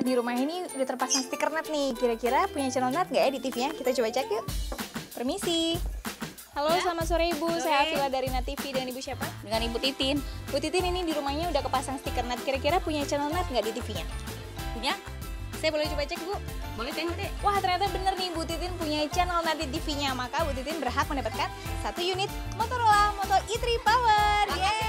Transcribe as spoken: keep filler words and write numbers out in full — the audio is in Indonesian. Nah, di rumah ini udah terpasang stiker Nat nih. Kira-kira punya channel Nat nggak ya di T V-nya? Kita coba cek yuk. Permisi. Halo, ya? Selamat sore Ibu. Sore. Saya Afila dari Nat T V. Dengan Ibu siapa? Dengan Ibu Titin. Bu Titin ini di rumahnya udah kepasang stiker Nat. Kira-kira punya channel Nat nggak di T V-nya? Punya. Saya boleh coba cek, Bu? Boleh cek, deh. Wah, ternyata bener nih Bu Titin punya channel Nat di T V-nya. Maka Bu Titin berhak mendapatkan satu unit Motorola Moto E three Power. Yeay!